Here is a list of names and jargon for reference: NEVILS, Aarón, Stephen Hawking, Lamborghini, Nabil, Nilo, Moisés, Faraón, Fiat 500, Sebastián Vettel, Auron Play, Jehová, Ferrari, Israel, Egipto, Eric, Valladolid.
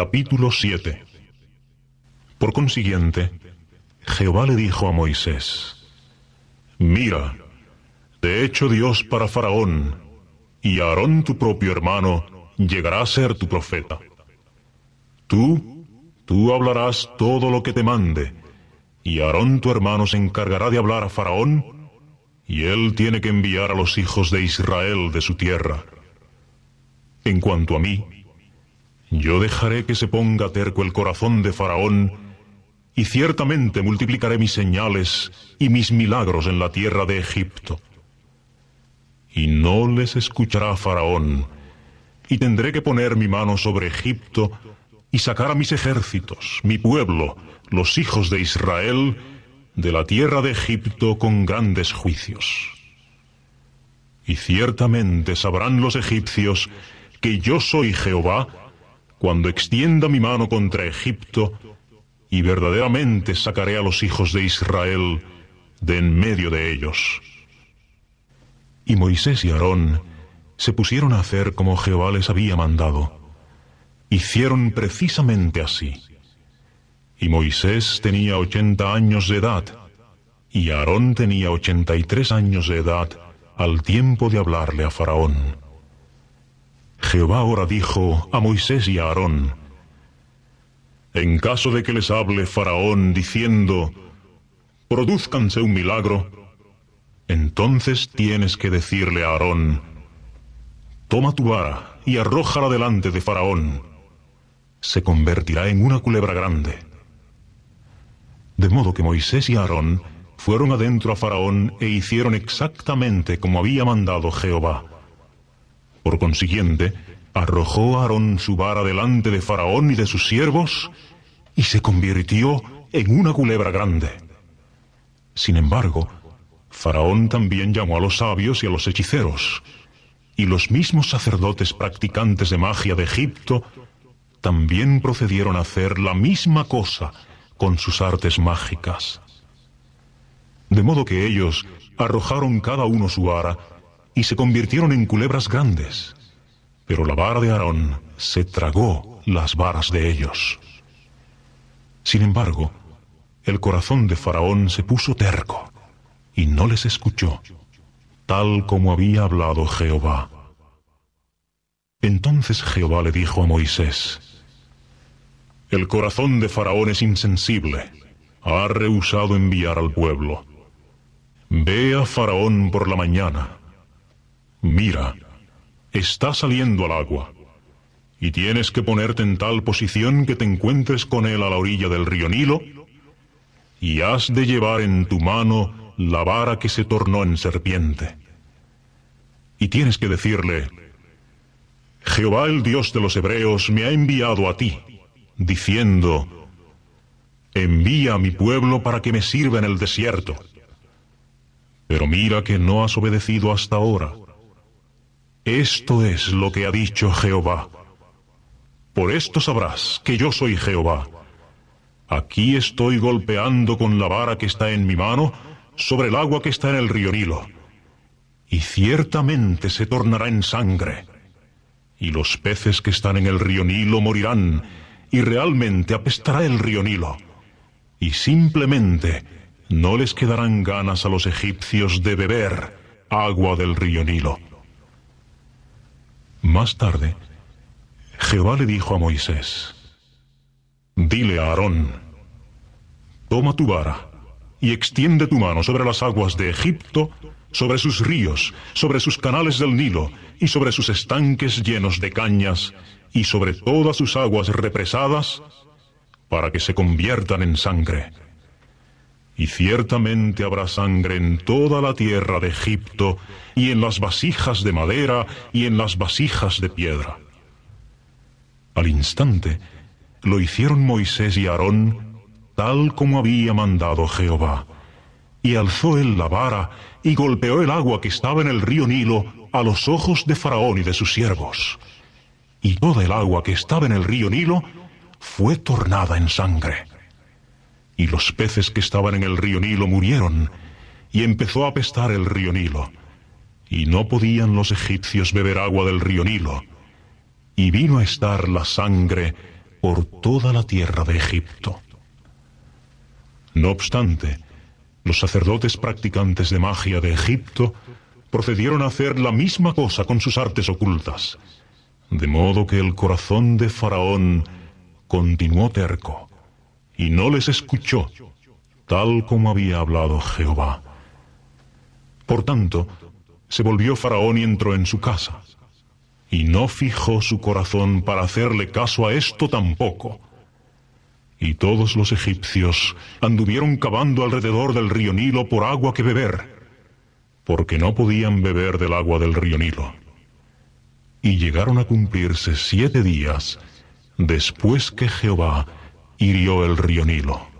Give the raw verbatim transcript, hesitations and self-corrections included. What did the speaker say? Capítulo siete. Por consiguiente, Jehová le dijo a Moisés: Mira, te he hecho Dios para Faraón, y Aarón tu propio hermano llegará a ser tu profeta. Tú, tú hablarás todo lo que te mande, y Aarón tu hermano se encargará de hablar a Faraón, y él tiene que enviar a los hijos de Israel de su tierra. En cuanto a mí, yo dejaré que se ponga terco el corazón de Faraón, y ciertamente multiplicaré mis señales y mis milagros en la tierra de Egipto. Y no les escuchará Faraón, y tendré que poner mi mano sobre Egipto y sacar a mis ejércitos, mi pueblo, los hijos de Israel, de la tierra de Egipto con grandes juicios. Y ciertamente sabrán los egipcios que yo soy Jehová, cuando extienda mi mano contra Egipto, y verdaderamente sacaré a los hijos de Israel de en medio de ellos. Y Moisés y Aarón se pusieron a hacer como Jehová les había mandado. Hicieron precisamente así. Y Moisés tenía ochenta años de edad, y Aarón tenía ochenta y tres años de edad al tiempo de hablarle a Faraón. Jehová ahora dijo a Moisés y a Aarón: En caso de que les hable Faraón diciendo, «Produzcanse un milagro», entonces tienes que decirle a Aarón: «Toma tu vara y arrójala delante de Faraón. Se convertirá en una culebra grande». De modo que Moisés y Aarón fueron adentro a Faraón e hicieron exactamente como había mandado Jehová. Por consiguiente, arrojó Aarón su vara delante de Faraón y de sus siervos, y se convirtió en una culebra grande. Sin embargo, Faraón también llamó a los sabios y a los hechiceros, y los mismos sacerdotes practicantes de magia de Egipto también procedieron a hacer la misma cosa con sus artes mágicas. De modo que ellos arrojaron cada uno su vara, y se convirtieron en culebras grandes, pero la vara de Aarón se tragó las varas de ellos. Sin embargo, el corazón de Faraón se puso terco, y no les escuchó, tal como había hablado Jehová. Entonces Jehová le dijo a Moisés: El corazón de Faraón es insensible, ha rehusado enviar al pueblo. Ve a Faraón por la mañana. Mira, está saliendo al agua, y tienes que ponerte en tal posición que te encuentres con él a la orilla del río Nilo, y has de llevar en tu mano la vara que se tornó en serpiente. Y tienes que decirle: Jehová, el Dios de los hebreos, me ha enviado a ti, diciendo: Envía a mi pueblo para que me sirva en el desierto. Pero mira que no has obedecido hasta ahora. Esto es lo que ha dicho Jehová. Por esto sabrás que yo soy Jehová. Aquí estoy golpeando con la vara que está en mi mano sobre el agua que está en el río Nilo, y ciertamente se tornará en sangre, y los peces que están en el río Nilo morirán, y realmente apestará el río Nilo, y simplemente no les quedarán ganas a los egipcios de beber agua del río Nilo. Más tarde, Jehová le dijo a Moisés: Dile a Aarón: Toma tu vara y extiende tu mano sobre las aguas de Egipto, sobre sus ríos, sobre sus canales del Nilo, y sobre sus estanques llenos de cañas, y sobre todas sus aguas represadas, para que se conviertan en sangre. Y ciertamente habrá sangre en toda la tierra de Egipto, y en las vasijas de madera, y en las vasijas de piedra. Al instante lo hicieron Moisés y Aarón, tal como había mandado Jehová. Y alzó él la vara, y golpeó el agua que estaba en el río Nilo a los ojos de Faraón y de sus siervos. Y toda el agua que estaba en el río Nilo fue tornada en sangre. Y los peces que estaban en el río Nilo murieron, y empezó a apestar el río Nilo. Y no podían los egipcios beber agua del río Nilo, y vino a estar la sangre por toda la tierra de Egipto. No obstante, los sacerdotes practicantes de magia de Egipto procedieron a hacer la misma cosa con sus artes ocultas, de modo que el corazón de Faraón continuó terco, y no les escuchó, tal como había hablado Jehová. Por tanto, se volvió Faraón y entró en su casa, y no fijó su corazón para hacerle caso a esto tampoco. Y todos los egipcios anduvieron cavando alrededor del río Nilo por agua que beber, porque no podían beber del agua del río Nilo. Y llegaron a cumplirse siete días después que Jehová hirió el río Nilo.